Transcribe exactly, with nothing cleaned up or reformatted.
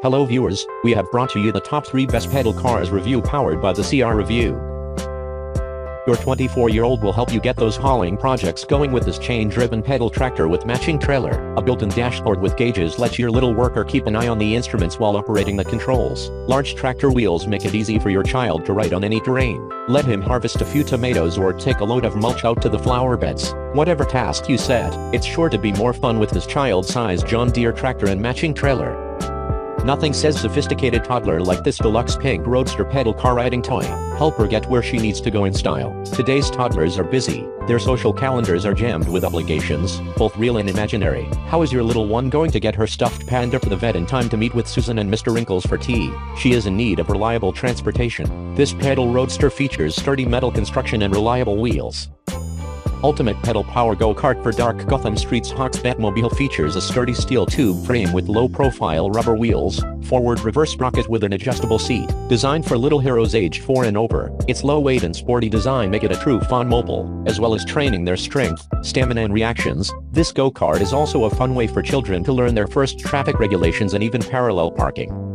Hello viewers, we have brought to you the top three best pedal cars review powered by the C R Review. Your twenty-four year old will help you get those hauling projects going with this chain driven pedal tractor with matching trailer. A built-in dashboard with gauges lets your little worker keep an eye on the instruments while operating the controls. Large tractor wheels make it easy for your child to ride on any terrain. Let him harvest a few tomatoes or take a load of mulch out to the flower beds. Whatever task you set, it's sure to be more fun with this child-sized John Deere tractor and matching trailer. Nothing says sophisticated toddler like this deluxe pink roadster pedal car riding toy. Help her get where she needs to go in style. Today's toddlers are busy. Their social calendars are jammed with obligations, both real and imaginary. How is your little one going to get her stuffed panda for the vet in time to meet with Susan and Mister Wrinkles for tea? She is in need of reliable transportation. This pedal roadster features sturdy metal construction and reliable wheels. Ultimate pedal power go-kart for dark Gotham streets. Hauck's Batmobile features a sturdy steel tube frame with low-profile rubber wheels, forward reverse sprocket with an adjustable seat. Designed for little heroes aged four and over, its low weight and sporty design make it a true fun mobile. As well as training their strength, stamina and reactions, this go-kart is also a fun way for children to learn their first traffic regulations and even parallel parking.